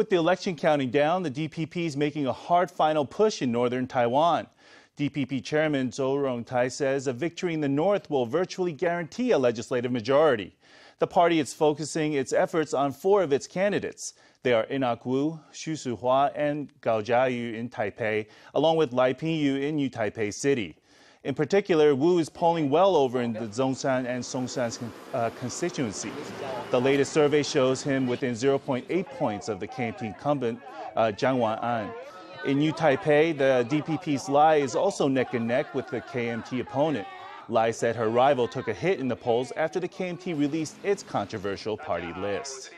With the election counting down, the DPP is making a hard final push in northern Taiwan. DPP Chairman Cho Jung-tai says a victory in the north will virtually guarantee a legislative majority. The party is focusing its efforts on four of its candidates. They are Enoch Wu, Hsu Shu-hua, and Kao Chia-yu in Taipei, along with Lai Pin-yu in New Taipei City. In particular, Wu is polling well over in the Zhongshan and Songshan constituencies. The latest survey shows him within 0.8 points of the KMT incumbent, Chiang Wan-an. In New Taipei, the DPP's Lai is also neck and neck with the KMT opponent. Lai said her rival took a hit in the polls after the KMT released its controversial party list.